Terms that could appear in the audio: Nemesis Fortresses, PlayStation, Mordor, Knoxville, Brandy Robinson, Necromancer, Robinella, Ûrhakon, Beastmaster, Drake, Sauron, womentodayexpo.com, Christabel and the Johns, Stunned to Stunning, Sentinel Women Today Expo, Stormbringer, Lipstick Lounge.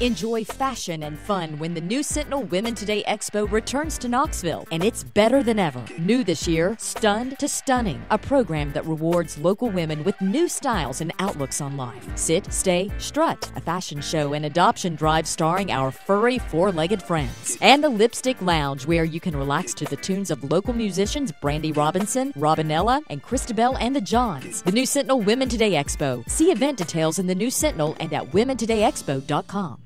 Enjoy fashion and fun when the new Sentinel Women Today Expo returns to Knoxville, and it's better than ever. New this year, Stunned to Stunning, a program that rewards local women with new styles and outlooks on life. Sit, Stay, Strut, a fashion show and adoption drive starring our furry four-legged friends. And the Lipstick Lounge, where you can relax to the tunes of local musicians Brandy Robinson, Robinella, and Christabel and the Johns. The new Sentinel Women Today Expo. See event details in the new Sentinel and at womentodayexpo.com.